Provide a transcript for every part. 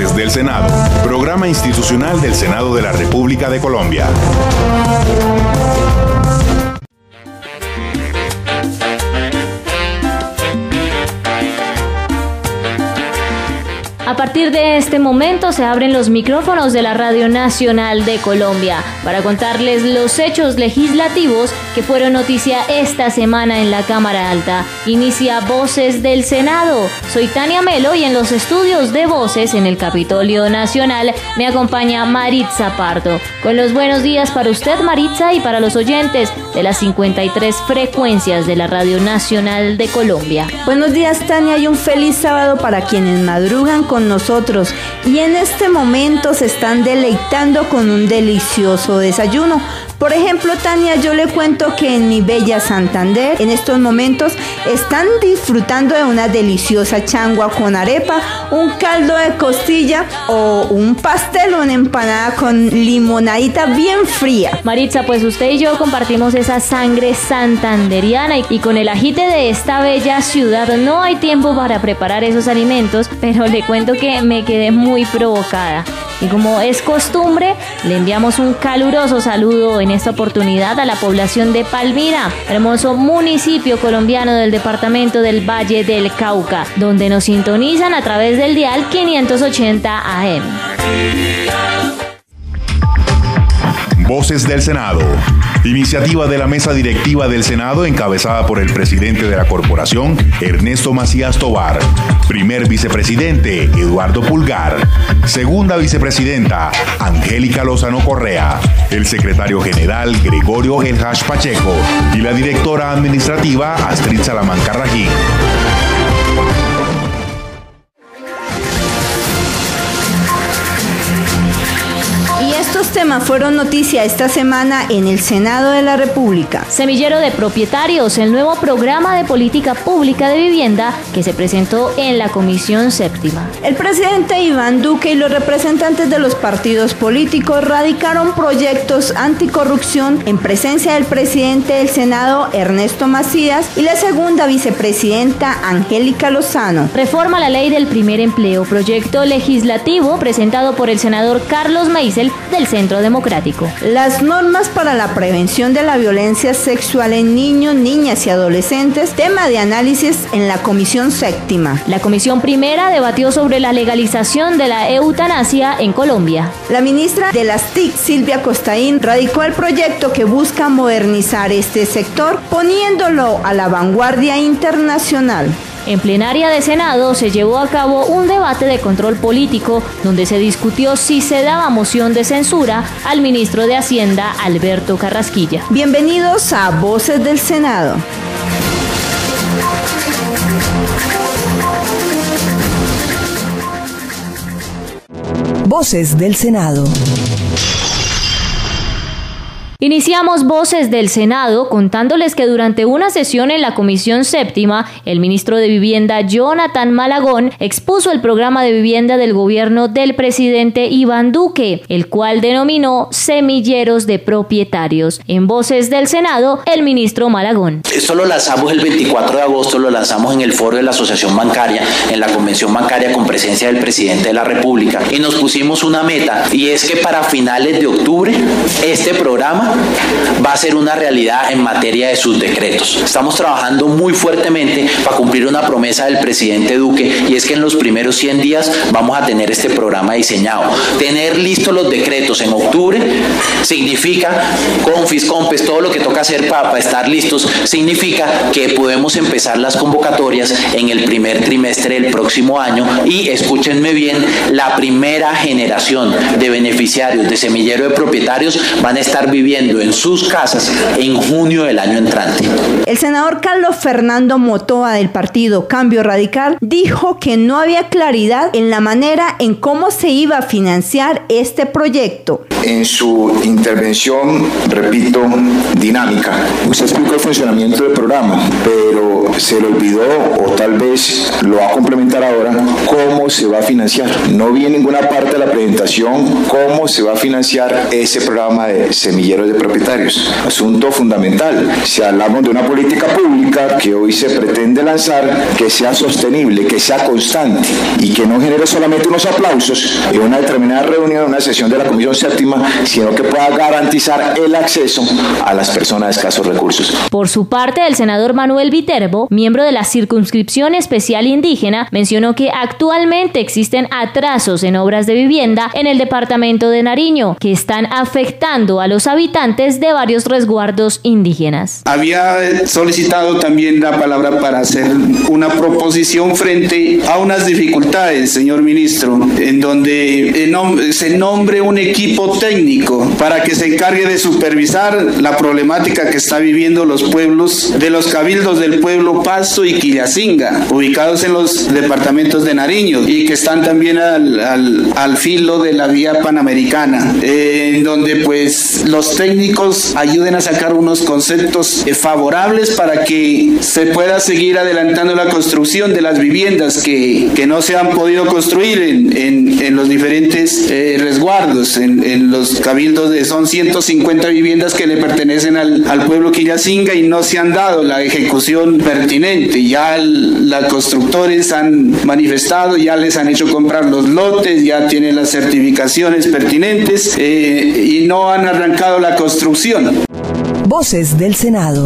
Voces del Senado, programa institucional del Senado de la República de Colombia. A partir de este momento se abren los micrófonos de la Radio Nacional de Colombia para contarles los hechos legislativos que fueron noticia esta semana en la Cámara Alta. Inicia Voces del Senado. Soy Tania Melo y en los estudios de Voces en el Capitolio Nacional me acompaña Maritza Pardo. Con los buenos días para usted, Maritza, y para los oyentes de las 53 frecuencias de la Radio Nacional de Colombia. Buenos días, Tania, y un feliz sábado para quienes madrugan con nosotros y en este momento se están deleitando con un delicioso desayuno. Por ejemplo, Tania, yo le cuento que en mi bella Santander en estos momentos están disfrutando de una deliciosa changua con arepa, un caldo de costilla o un pastel o una empanada con limonadita bien fría. Maritza, pues usted y yo compartimos esa sangre santanderiana y con el agite de esta bella ciudad no hay tiempo para preparar esos alimentos, pero le cuento que me quedé muy provocada. Y como es costumbre, le enviamos un caluroso saludo en esta oportunidad a la población de Palmira, hermoso municipio colombiano del departamento del Valle del Cauca, donde nos sintonizan a través del dial 580 AM. Voces del Senado. Iniciativa de la Mesa Directiva del Senado encabezada por el presidente de la corporación, Ernesto Macías Tobar. Primer vicepresidente, Eduardo Pulgar. Segunda vicepresidenta, Angélica Lozano Correa. El secretario general, Gregorio Elhash Pacheco. Y la directora administrativa, Astrid Salamanca Rajín. Estos temas fueron noticia esta semana en el Senado de la República. Semillero de Propietarios, el nuevo programa de política pública de vivienda que se presentó en la Comisión Séptima. El presidente Iván Duque y los representantes de los partidos políticos radicaron proyectos anticorrupción en presencia del presidente del Senado, Ernesto Macías, y la segunda vicepresidenta, Angélica Lozano. Reforma la ley del primer empleo, proyecto legislativo presentado por el senador Carlos Meisel del Centro Democrático. Las normas para la prevención de la violencia sexual en niños, niñas y adolescentes, tema de análisis en la Comisión Séptima. La Comisión Primera debatió sobre la legalización de la eutanasia en Colombia. La ministra de las TIC, Silvia Costaín, radicó el proyecto que busca modernizar este sector, poniéndolo a la vanguardia internacional. En plenaria de Senado se llevó a cabo un debate de control político donde se discutió si se daba moción de censura al ministro de Hacienda, Alberto Carrasquilla. Bienvenidos a Voces del Senado. Voces del Senado. Iniciamos Voces del Senado contándoles que durante una sesión en la Comisión Séptima, el ministro de Vivienda Jonathan Malagón expuso el programa de vivienda del gobierno del presidente Iván Duque, el cual denominó Semilleros de Propietarios. En Voces del Senado, el ministro Malagón. Esto lo lanzamos el 24 de agosto, lo lanzamos en el foro de la Asociación Bancaria, en la Convención Bancaria con presencia del presidente de la República, y nos pusimos una meta, y es que para finales de octubre, este programa va a ser una realidad en materia de sus decretos. Estamos trabajando muy fuertemente para cumplir una promesa del presidente Duque, y es que en los primeros 100 días vamos a tener este programa diseñado. Tener listos los decretos en octubre significa, confis, compes, todo lo que toca hacer para estar listos, significa que podemos empezar las convocatorias en el primer trimestre del próximo año, y escúchenme bien, la primera generación de beneficiarios de Semillero de Propietarios van a estar viviendo en sus casas en junio del año entrante. El senador Carlos Fernando Motoa del partido Cambio Radical dijo que no había claridad en la manera en cómo se iba a financiar este proyecto. En su intervención, repito, dinámica, usted explicó el funcionamiento del programa, pero se le olvidó, o tal vez lo va a complementar ahora, cómo se va a financiar. No vi en ninguna parte de la presentación cómo se va a financiar ese programa de Semillero de propietarios. Asunto fundamental. Si hablamos de una política pública que hoy se pretende lanzar, que sea sostenible, que sea constante y que no genere solamente unos aplausos en una determinada reunión, una sesión de la Comisión Séptima, sino que pueda garantizar el acceso a las personas de escasos recursos. Por su parte, el senador Manuel Viterbo, miembro de la Circunscripción Especial Indígena, mencionó que actualmente existen atrasos en obras de vivienda en el departamento de Nariño, que están afectando a los habitantes de varios resguardos indígenas. Había solicitado también la palabra para hacer una proposición frente a unas dificultades, señor ministro, en donde se nombre un equipo técnico para que se encargue de supervisar la problemática que está viviendo los pueblos de los cabildos del pueblo Pasto y Quillacinga, ubicados en los departamentos de Nariño y que están también al filo de la vía panamericana, en donde pues los técnicos ayuden a sacar unos conceptos favorables para que se pueda seguir adelantando la construcción de las viviendas que no se han podido construir en los diferentes resguardos, en los cabildos de son 150 viviendas que le pertenecen al pueblo Quillacinga y no se han dado la ejecución pertinente. Ya los constructores han manifestado, ya les han hecho comprar los lotes, ya tienen las certificaciones pertinentes y no han arrancado la construcción. Voces del Senado.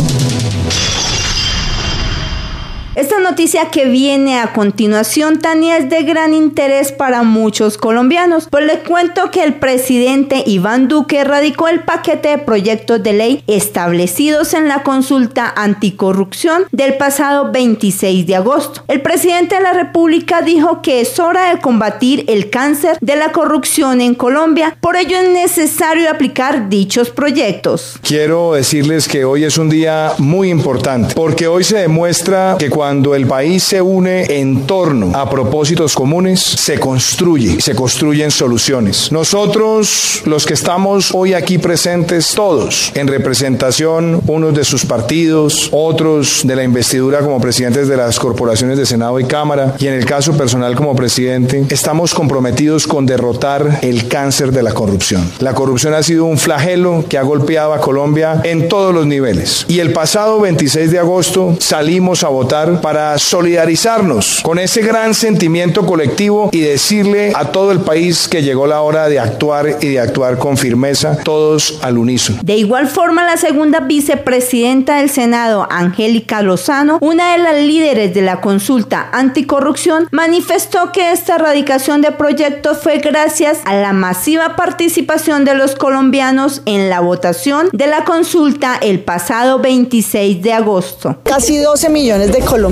Esta noticia que viene a continuación, Tania, es de gran interés para muchos colombianos. Pues le cuento que el presidente Iván Duque radicó el paquete de proyectos de ley establecidos en la consulta anticorrupción del pasado 26 de agosto. El presidente de la República dijo que es hora de combatir el cáncer de la corrupción en Colombia. Por ello es necesario aplicar dichos proyectos. Quiero decirles que hoy es un día muy importante porque hoy se demuestra que cuando el país se une en torno a propósitos comunes, se construyen soluciones. Nosotros, los que estamos hoy aquí presentes, todos en representación, unos de sus partidos, otros de la investidura como presidentes de las corporaciones de Senado y Cámara, y en el caso personal como presidente, estamos comprometidos con derrotar el cáncer de la corrupción. La corrupción ha sido un flagelo que ha golpeado a Colombia en todos los niveles. Y el pasado 26 de agosto salimos a votar para solidarizarnos con ese gran sentimiento colectivo y decirle a todo el país que llegó la hora de actuar y de actuar con firmeza, todos al unísono. De igual forma, la segunda vicepresidenta del Senado, Angélica Lozano, una de las líderes de la consulta anticorrupción, manifestó que esta erradicación de proyectos fue gracias a la masiva participación de los colombianos en la votación de la consulta el pasado 26 de agosto. Casi 12 millones de colombianos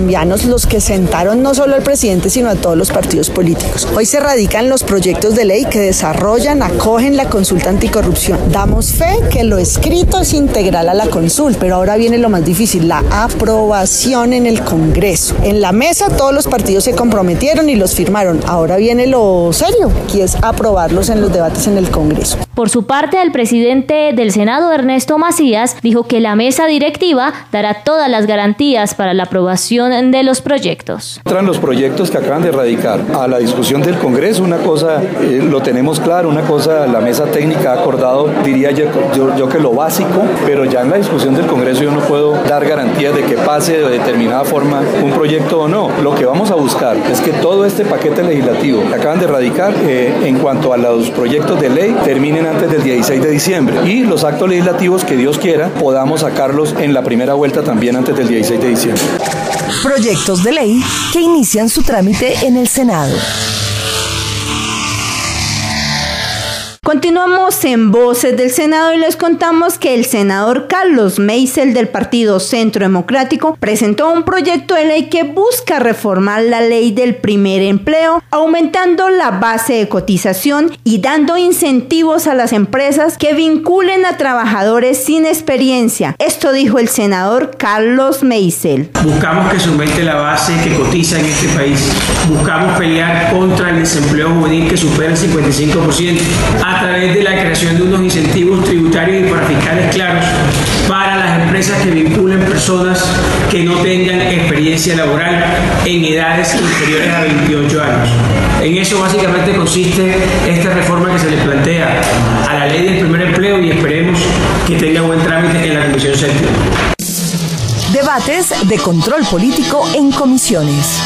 los que sentaron no solo al presidente sino a todos los partidos políticos. Hoy se radican los proyectos de ley que desarrollan, acogen la consulta anticorrupción. Damos fe que lo escrito es integral a la consulta, pero ahora viene lo más difícil, la aprobación en el Congreso. En la mesa todos los partidos se comprometieron y los firmaron. Ahora viene lo serio, que es aprobarlos en los debates en el Congreso. Por su parte, el presidente del Senado, Ernesto Macías, dijo que la mesa directiva dará todas las garantías para la aprobación de los proyectos. Entran los proyectos que acaban de radicar a la discusión del Congreso. Una cosa lo tenemos claro, una cosa la mesa técnica ha acordado, diría yo que lo básico, pero ya en la discusión del Congreso yo no puedo dar garantías de que pase de determinada forma un proyecto o no. Lo que vamos a buscar es que todo este paquete legislativo que acaban de radicar en cuanto a los proyectos de ley terminen antes del 16 de diciembre y los actos legislativos que Dios quiera podamos sacarlos en la primera vuelta también antes del 16 de diciembre. Proyectos de ley que inician su trámite en el Senado. Continuamos en Voces del Senado y les contamos que el senador Carlos Meisel del partido Centro Democrático presentó un proyecto de ley que busca reformar la ley del primer empleo, aumentando la base de cotización y dando incentivos a las empresas que vinculen a trabajadores sin experiencia. Esto dijo el senador Carlos Meisel. Buscamos que se aumente la base que cotiza en este país. Buscamos pelear contra el desempleo juvenil que supera el 55%. a través de la creación de unos incentivos tributarios y parafiscales claros para las empresas que vinculen personas que no tengan experiencia laboral en edades inferiores a 28 años. En eso básicamente consiste esta reforma que se le plantea a la ley del primer empleo y esperemos que tenga buen trámite en la Comisión Séptima. Debates de control político en comisiones.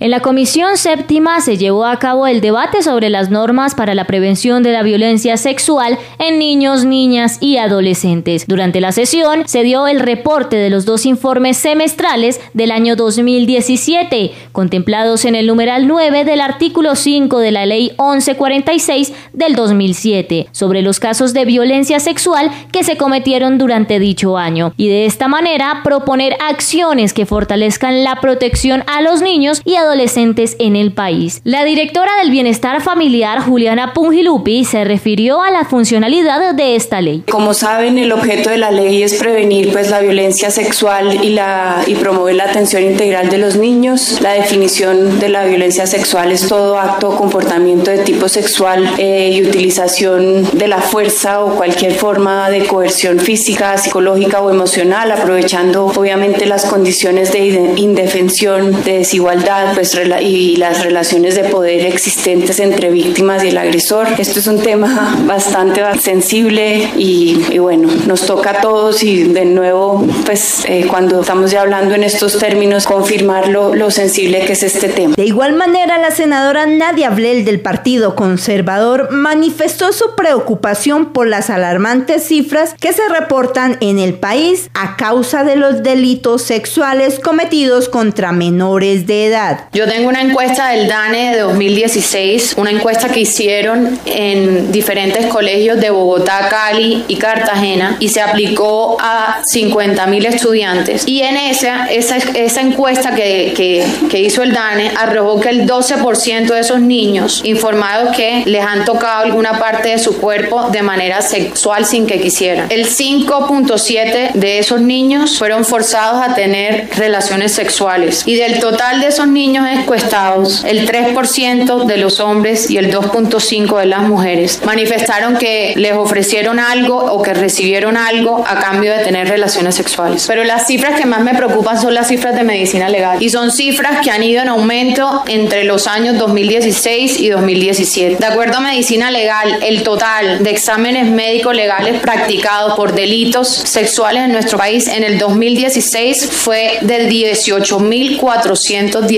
En la Comisión Séptima se llevó a cabo el debate sobre las normas para la prevención de la violencia sexual en niños, niñas y adolescentes. Durante la sesión se dio el reporte de los dos informes semestrales del año 2017, contemplados en el numeral 9 del artículo 5 de la Ley 1146 del 2007, sobre los casos de violencia sexual que se cometieron durante dicho año, y de esta manera proponer acciones que fortalezcan la protección a los niños y adolescentes en el país. La directora del Bienestar Familiar, Juliana Pungilupi, se refirió a la funcionalidad de esta ley. Como saben, el objeto de la ley es prevenir la violencia sexual y promover la atención integral de los niños. La definición de la violencia sexual es todo acto o comportamiento de tipo sexual y utilización de la fuerza o cualquier forma de coerción física, psicológica o emocional, aprovechando obviamente las condiciones de indefensión, de desigualdad, y las relaciones de poder existentes entre víctimas y el agresor. Esto es un tema bastante sensible y bueno, nos toca a todos y de nuevo cuando estamos ya hablando en estos términos, confirmar lo sensible que es este tema. De igual manera, la senadora Nadia Blel del Partido Conservador manifestó su preocupación por las alarmantes cifras que se reportan en el país a causa de los delitos sexuales cometidos contra menores de edad. Yo tengo una encuesta del DANE de 2016, una encuesta que hicieron en diferentes colegios de Bogotá, Cali y Cartagena, y se aplicó a 50.000 estudiantes, y en esa encuesta que hizo el DANE arrojó que el 12% de esos niños informados que les han tocado alguna parte de su cuerpo de manera sexual sin que quisieran. El 5.7% de esos niños fueron forzados a tener relaciones sexuales, y del total de esos niños encuestados, el 3% de los hombres y el 2.5% de las mujeres manifestaron que les ofrecieron algo o que recibieron algo a cambio de tener relaciones sexuales. Pero las cifras que más me preocupan son las cifras de medicina legal, y son cifras que han ido en aumento entre los años 2016 y 2017. De acuerdo a medicina legal, el total de exámenes médicos legales practicados por delitos sexuales en nuestro país en el 2016 fue de 18.416,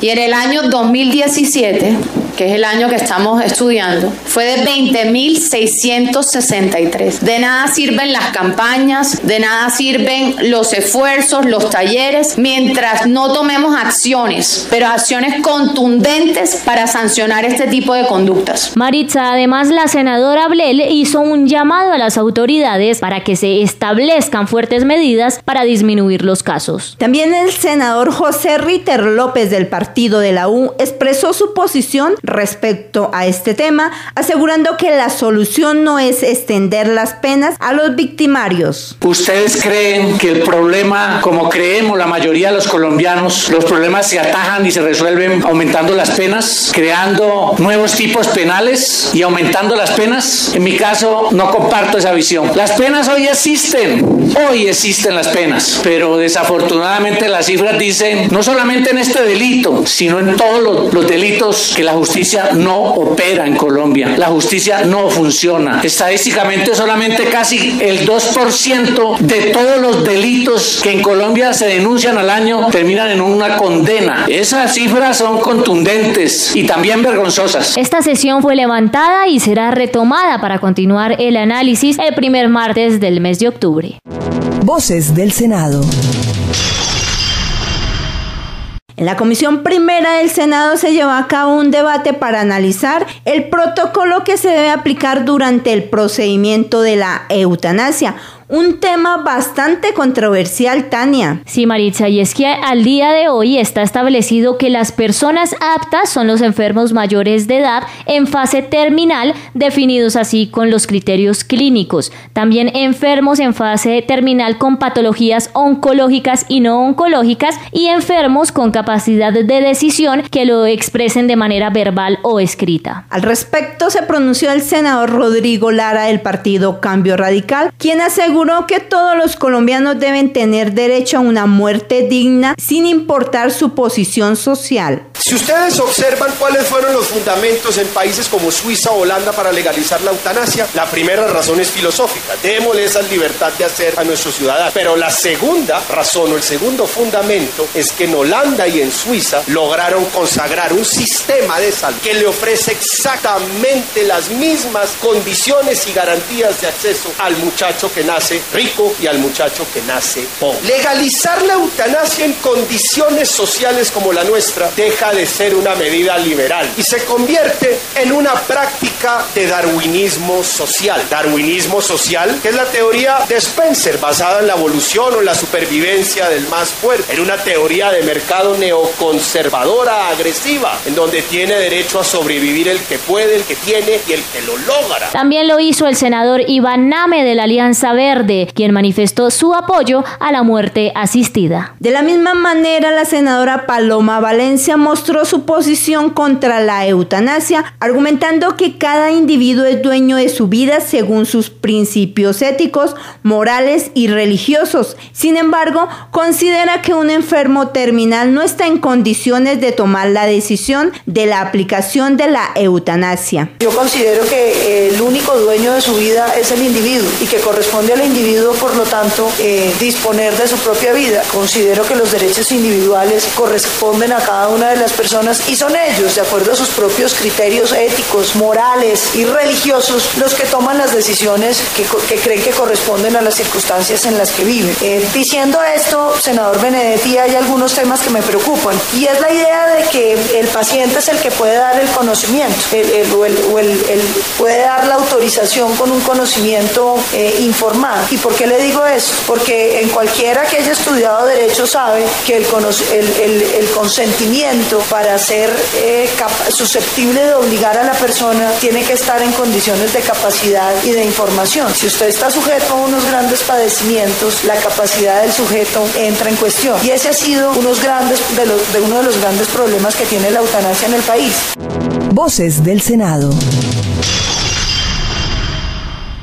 y en el año 2017, que es el año que estamos estudiando, fue de 20.663. De nada sirven las campañas, de nada sirven los esfuerzos, los talleres, mientras no tomemos acciones, pero acciones contundentes para sancionar este tipo de conductas. Maritza, además, la senadora Blel hizo un llamado a las autoridades para que se establezcan fuertes medidas para disminuir los casos. También el senador José Ritter López del Partido de la U expresó su posición respecto a este tema, asegurando que la solución no es extender las penas a los victimarios. ¿Ustedes creen que el problema, como creemos la mayoría de los colombianos, los problemas se atajan y se resuelven aumentando las penas, creando nuevos tipos penales y aumentando las penas? En mi caso, no comparto esa visión. Las penas hoy existen las penas, pero desafortunadamente las cifras dicen, no solamente en este delito, sino en todos los delitos, que la justicia no opera en Colombia. La justicia no funciona. Estadísticamente, solamente casi el 2% de todos los delitos que en Colombia se denuncian al año terminan en una condena. Esas cifras son contundentes y también vergonzosas. Esta sesión fue levantada y será retomada para continuar el análisis el primer martes del mes de octubre. Voces del Senado. En la Comisión Primera del Senado se llevó a cabo un debate para analizar el protocolo que se debe aplicar durante el procedimiento de la eutanasia, Un tema bastante controversial, Tania. Sí, Maritza, y es que al día de hoy está establecido que las personas aptas son los enfermos mayores de edad en fase terminal, definidos así con los criterios clínicos. También enfermos en fase terminal con patologías oncológicas y no oncológicas, y enfermos con capacidad de decisión que lo expresen de manera verbal o escrita. Al respecto se pronunció el senador Rodrigo Lara del partido Cambio Radical, quien aseguró que todos los colombianos deben tener derecho a una muerte digna sin importar su posición social. Si ustedes observan cuáles fueron los fundamentos en países como Suiza o Holanda para legalizar la eutanasia, la primera razón es filosófica, démosle esa libertad de hacer a nuestros ciudadanos. Pero la segunda razón o el segundo fundamento es que en Holanda y en Suiza lograron consagrar un sistema de salud que le ofrece exactamente las mismas condiciones y garantías de acceso al muchacho que nace rico y al muchacho que nace pobre. Legalizar la eutanasia en condiciones sociales como la nuestra deja de ser una medida liberal y se convierte en una práctica de darwinismo social. Darwinismo social, que es la teoría de Spencer, basada en la evolución o en la supervivencia del más fuerte, en una teoría de mercado neoconservadora, agresiva, en donde tiene derecho a sobrevivir el que puede, el que tiene y el que lo logra. También lo hizo el senador Iván Name de la Alianza Verde, quien manifestó su apoyo a la muerte asistida. De la misma manera, la senadora Paloma Valencia mostró su posición contra la eutanasia, argumentando que cada individuo es dueño de su vida según sus principios éticos, morales y religiosos. Sin embargo, considera que un enfermo terminal no está en condiciones de tomar la decisión de la aplicación de la eutanasia. Yo considero que el único dueño de su vida es el individuo y que corresponde al individuo, por lo tanto, disponer de su propia vida. Considero que los derechos individuales corresponden a cada una de las personas y son ellos, de acuerdo a sus propios criterios éticos, morales y religiosos, los que toman las decisiones que creen que corresponden a las circunstancias en las que viven. Diciendo esto, senador Benedetti, hay algunos temas que me preocupan y es la idea de que el paciente es el que puede dar el conocimiento, puede dar la autorización con un conocimiento informado. ¿Y por qué le digo eso? Porque en cualquiera que haya estudiado derecho sabe que el consentimiento para ser susceptible de obligar a la persona tiene que estar en condiciones de capacidad y de información. Si usted está sujeto a unos grandes padecimientos, la capacidad del sujeto entra en cuestión. Y ese ha sido uno de los grandes problemas que tiene la eutanasia en el país. Voces del Senado.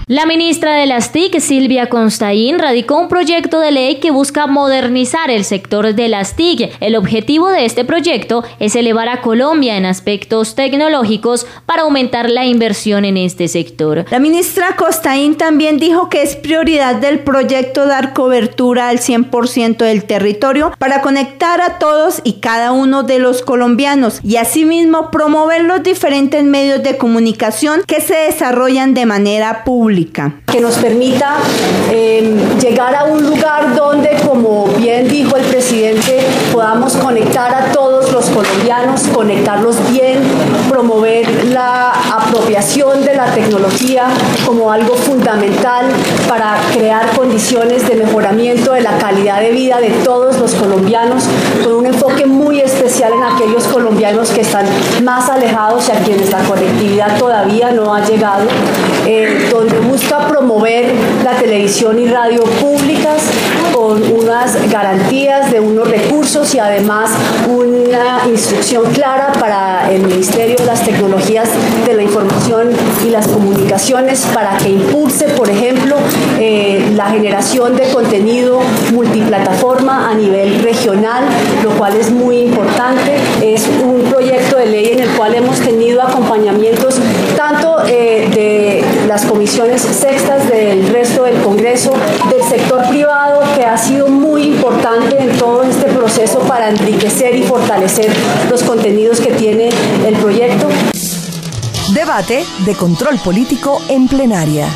La ministra de las TIC, Silvia Costaín, radicó un proyecto de ley que busca modernizar el sector de las TIC. El objetivo de este proyecto es elevar a Colombia en aspectos tecnológicos para aumentar la inversión en este sector. La ministra Costaín también dijo que es prioridad del proyecto dar cobertura al 100% del territorio para conectar a todos y cada uno de los colombianos y asimismo promover los diferentes medios de comunicación que se desarrollan de manera pública. Que nos permita llegar a un lugar donde, como bien dijo el presidente, podamos conectar a todos los colombianos, conectarlos bien, promover la apropiación de la tecnología como algo fundamental para crear condiciones de mejoramiento de la calidad de vida de todos los colombianos, con un enfoque muy especial en aquellos colombianos que están más alejados y a quienes la conectividad todavía no ha llegado, donde busca promover la televisión y radio públicas con unas garantías de unos recursos y además una instrucción clara para el Ministerio de las Tecnologías de la Información y las Comunicaciones para que impulse, por ejemplo, la generación de contenido multiplataforma a nivel regional, lo cual es muy importante. Es un proyecto de ley en el cual hemos tenido acompañamientos tanto de las comisiones sextas del resto del Congreso, del sector privado, que ha sido muy importante en todo este proceso para enriquecer y fortalecer los contenidos que tiene el proyecto. Debate de Control Político en plenaria.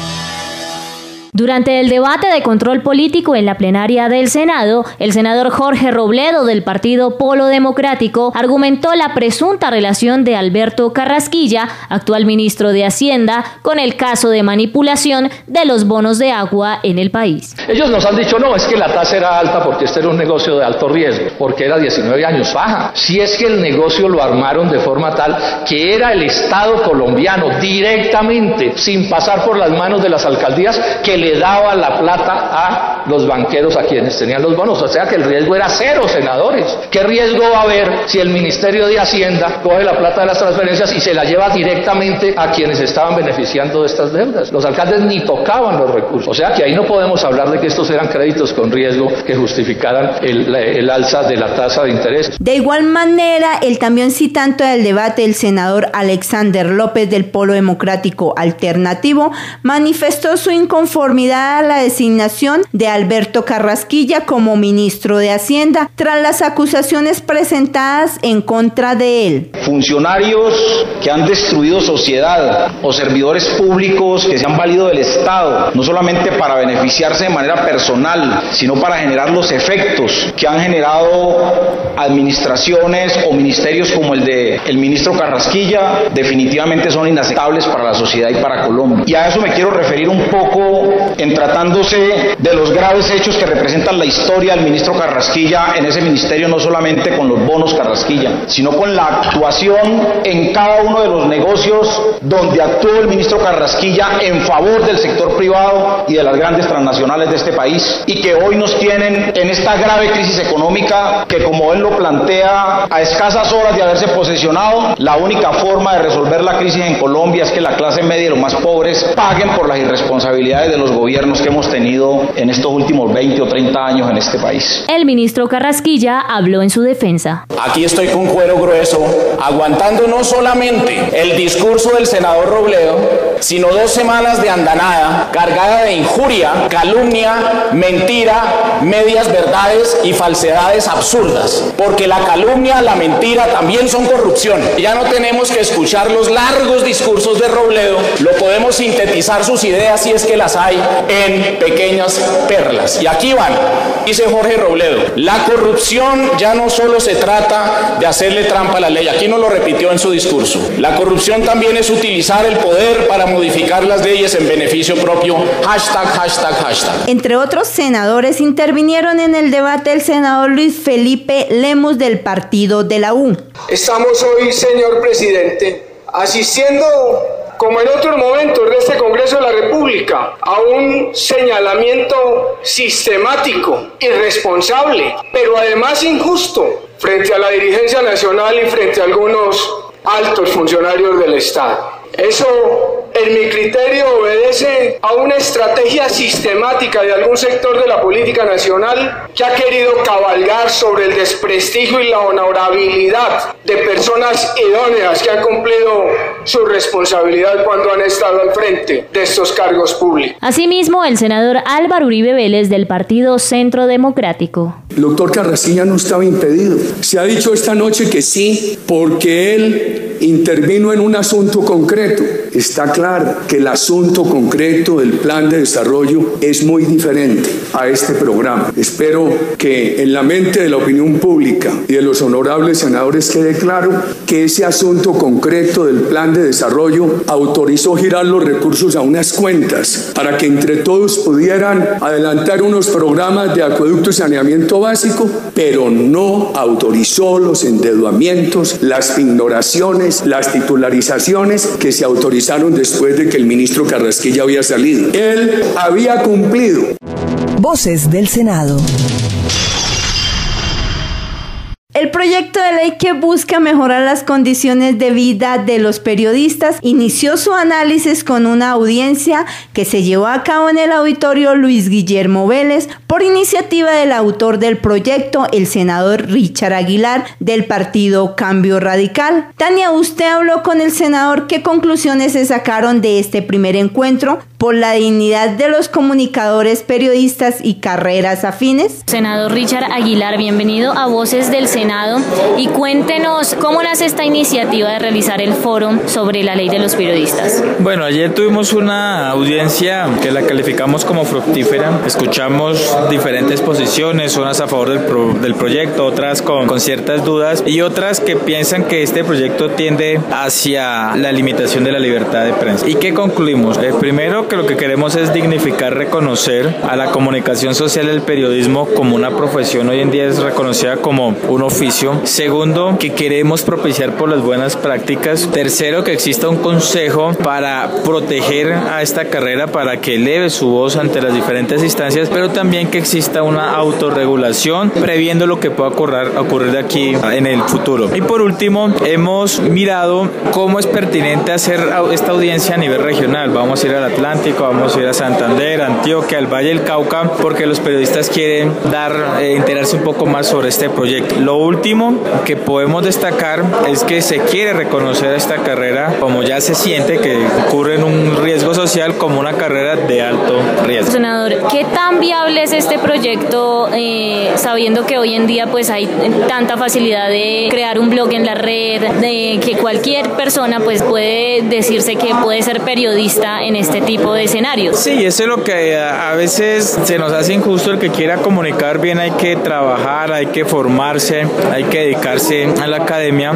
Durante el debate de control político en la plenaria del Senado, el senador Jorge Robledo del partido Polo Democrático argumentó la presunta relación de Alberto Carrasquilla, actual ministro de Hacienda, con el caso de manipulación de los bonos de agua en el país. Ellos nos han dicho, no, es que la tasa era alta porque este era un negocio de alto riesgo, porque era 19 años baja. Si es que el negocio lo armaron de forma tal que era el Estado colombiano directamente, sin pasar por las manos de las alcaldías, que le daba la plata a los banqueros a quienes tenían los bonos. O sea que el riesgo era cero, senadores. ¿Qué riesgo va a haber si el Ministerio de Hacienda coge la plata de las transferencias y se la lleva directamente a quienes estaban beneficiando de estas deudas? Los alcaldes ni tocaban los recursos. O sea que ahí no podemos hablar de que estos eran créditos con riesgo que justificaran el alza de la tasa de interés. De igual manera, el también citante del debate, el senador Alexander López del Polo Democrático Alternativo, manifestó su inconformidad a la designación de Alberto Carrasquilla como ministro de Hacienda tras las acusaciones presentadas en contra de él. Funcionarios que han destruido sociedad o servidores públicos que se han valido del Estado, no solamente para beneficiarse de manera personal, sino para generar los efectos que han generado administraciones o ministerios como el del ministro Carrasquilla, definitivamente son inaceptables para la sociedad y para Colombia. Y a eso me quiero referir un poco en tratándose de los graves hechos que representan la historia del ministro Carrasquilla en ese ministerio, no solamente con los bonos Carrasquilla, sino con la actuación en cada uno de los negocios donde actuó el ministro Carrasquilla en favor del sector privado y de las grandes transnacionales de este país, y que hoy nos tienen en esta grave crisis económica que, como él lo plantea, a escasas horas de haberse posesionado, la única forma de resolver la crisis en Colombia es que la clase media y los más pobres paguen por las irresponsabilidades de los gobiernos que hemos tenido en estos últimos 20 o 30 años en este país. El ministro Carrasquilla habló en su defensa. Aquí estoy con cuero grueso, aguantando no solamente el discurso del senador Robledo, sino 2 semanas de andanada cargada de injuria, calumnia, mentira, medias verdades y falsedades absurdas, porque la calumnia, la mentira también son corrupción. Ya no tenemos que escuchar los largos discursos de Robledo, lo podemos sintetizar sus ideas, si es que las hay, en pequeñas perlas. Y aquí van, dice Jorge Robledo, la corrupción ya no solo se trata de hacerle trampa a la ley, aquí no lo repitió en su discurso, la corrupción también es utilizar el poder para modificar las leyes en beneficio propio, hashtag, hashtag, hashtag. Entre otros senadores intervinieron en el debate el senador Luis Felipe Lemos del partido de la U. Estamos hoy, señor presidente, asistiendo, como en otros momentos de este Congreso de la República, a un señalamiento sistemático, irresponsable, pero además injusto, frente a la dirigencia nacional y frente a algunos altos funcionarios del Estado. Eso, en mi criterio, obedece a una estrategia sistemática de algún sector de la política nacional que ha querido cabalgar sobre el desprestigio y la honorabilidad de personas idóneas que han cumplido su responsabilidad cuando han estado al frente de estos cargos públicos. Asimismo, el senador Álvaro Uribe Vélez del partido Centro Democrático. El doctor Carrasquilla no estaba impedido. Se ha dicho esta noche que sí, porque él intervino en un asunto concreto. Está claro que el asunto concreto del plan de desarrollo es muy diferente a este programa. Espero que en la mente de la opinión pública y de los honorables senadores quede claro que ese asunto concreto del plan de desarrollo autorizó girar los recursos a unas cuentas para que entre todos pudieran adelantar unos programas de acueducto y saneamiento básico, pero no autorizó los endeudamientos, las pignoraciones, las titularizaciones que se autorizaron después de que el ministro Carrasquilla había salido. Él había cumplido. Voces del Senado. El proyecto de ley que busca mejorar las condiciones de vida de los periodistas inició su análisis con una audiencia que se llevó a cabo en el auditorio Luis Guillermo Vélez por iniciativa del autor del proyecto, el senador Richard Aguilar del partido Cambio Radical. Tania, usted habló con el senador. ¿Qué conclusiones se sacaron de este primer encuentro por la dignidad de los comunicadores, periodistas y carreras afines? Senador Richard Aguilar, bienvenido a Voces del Senado. Senado, y cuéntenos cómo nace esta iniciativa de realizar el foro sobre la ley de los periodistas. Bueno, ayer tuvimos una audiencia que la calificamos como fructífera. Escuchamos diferentes posiciones, unas a favor del proyecto, otras con ciertas dudas y otras que piensan que este proyecto tiende hacia la limitación de la libertad de prensa. ¿Y qué concluimos? Primero, que lo que queremos es dignificar, reconocer a la comunicación social del periodismo como una profesión. Hoy en día es reconocida como un oficio. Segundo, que queremos propiciar por las buenas prácticas. Tercero, que exista un consejo para proteger a esta carrera, para que eleve su voz ante las diferentes instancias, pero también que exista una autorregulación previendo lo que pueda ocurrir de aquí en el futuro. Y por último, hemos mirado cómo es pertinente hacer esta audiencia a nivel regional. Vamos a ir al Atlántico, vamos a ir a Santander, Antioquia, al Valle del Cauca, porque los periodistas quieren enterarse un poco más sobre este proyecto. Lo último que podemos destacar es que se quiere reconocer esta carrera, como ya se siente que ocurre en un riesgo social, como una carrera de alto riesgo. Senador, ¿qué tan viable es este proyecto sabiendo que hoy en día pues hay tanta facilidad de crear un blog en la red, de que cualquier persona pues puede decirse que puede ser periodista en este tipo de escenarios? Sí, eso es lo que a veces se nos hace injusto. El que quiera comunicar bien hay que trabajar, hay que formarse, hay que dedicarse a la academia.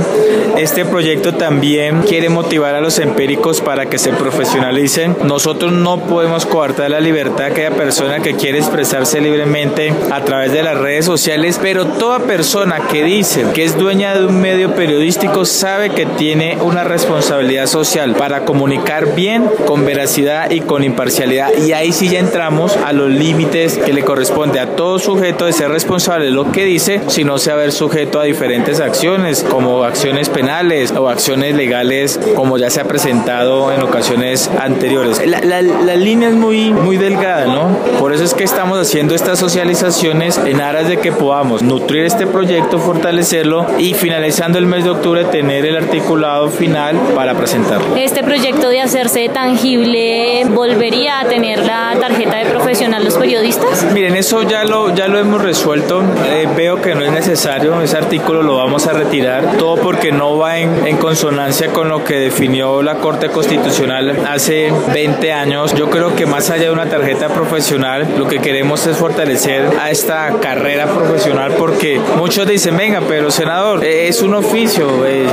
Este proyecto también quiere motivar a los empíricos para que se profesionalicen. Nosotros no podemos coartar la libertad de aquella persona que quiere expresarse libremente a través de las redes sociales, pero toda persona que dice que es dueña de un medio periodístico sabe que tiene una responsabilidad social para comunicar bien, con veracidad y con imparcialidad, y ahí sí ya entramos a los límites que le corresponde a todo sujeto de ser responsable de lo que dice, sino se va a ver sujeto a diferentes acciones como acciones penales o acciones legales, como ya se ha presentado en ocasiones anteriores. La línea es muy delgada, ¿no? Por eso es que estamos haciendo estas socializaciones en aras de que podamos nutrir este proyecto, fortalecerlo y finalizando el mes de octubre tener el articulado final para presentarlo. Este proyecto, de hacerse tangible, ¿volvería a tener la tarjeta de profesional los periodistas? Miren, eso ya lo hemos resuelto. Veo que no es necesario, ese artículo lo vamos a retirar, todo porque no va en consonancia con lo que definió la Corte Constitucional hace 20 años. Yo creo que más allá de una tarjeta profesional, lo que queremos es fortalecer a esta carrera profesional, porque muchos dicen, venga, pero senador, es un oficio,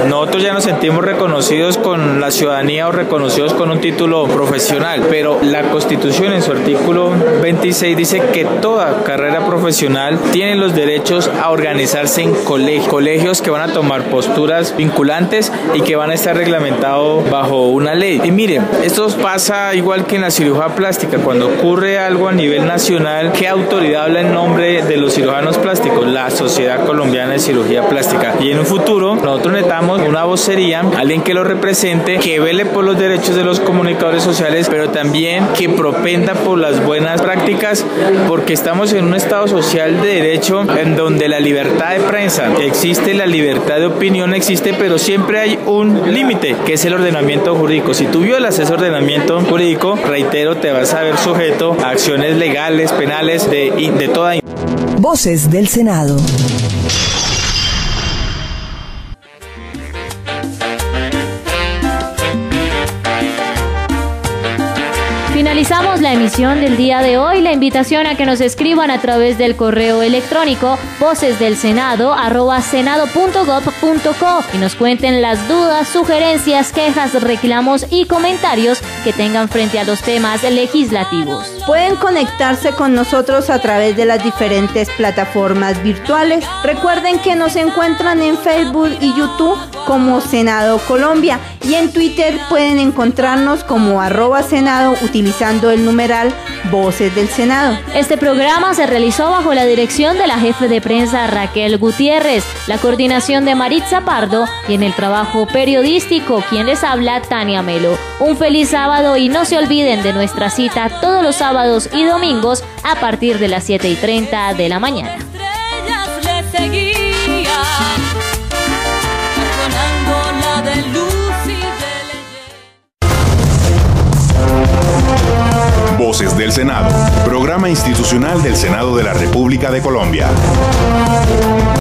nosotros ya nos sentimos reconocidos con la ciudadanía o reconocidos con un título profesional, pero la Constitución en su artículo 26 dice que toda carrera profesional tiene los derechos a organizarse en colegios que van a tomar posturas vinculantes y que van a estar reglamentados bajo una ley. Y miren, esto pasa igual que en la cirugía plástica, cuando ocurre algo a nivel nacional, ¿qué autoridad habla en nombre de los cirujanos plásticos? La Sociedad Colombiana de Cirugía Plástica. Y en un futuro nosotros necesitamos una vocería, alguien que lo represente, que vele por los derechos de los comunicadores sociales, pero también que propenda por las buenas prácticas, porque estamos en un estado social de derecho en donde la libertad de prensa existe, la libertad de opinión existe, pero siempre hay un límite, que es el ordenamiento jurídico. Si tú violas ese ordenamiento jurídico, reitero, te vas a ver sujeto a acciones legales, penales, de toda. Voces del Senado. Finalizamos la emisión del día de hoy. La invitación a que nos escriban a través del correo electrónico vocesdelsenado@senado.gov.co y nos cuenten las dudas, sugerencias, quejas, reclamos y comentarios que tengan frente a los temas legislativos. Pueden conectarse con nosotros a través de las diferentes plataformas virtuales. Recuerden que nos encuentran en Facebook y YouTube como Senado Colombia, y en Twitter pueden encontrarnos como @Senado utilizando el numeral Voces del Senado. Este programa se realizó bajo la dirección de la jefe de prensa Raquel Gutiérrez, la coordinación de Maritza Pardo y en el trabajo periodístico quien les habla, Tania Melo. Un feliz sábado y no se olviden de nuestra cita todos los sábados y domingos a partir de las 7:30 de la mañana. Voces del Senado, programa institucional del Senado de la República de Colombia.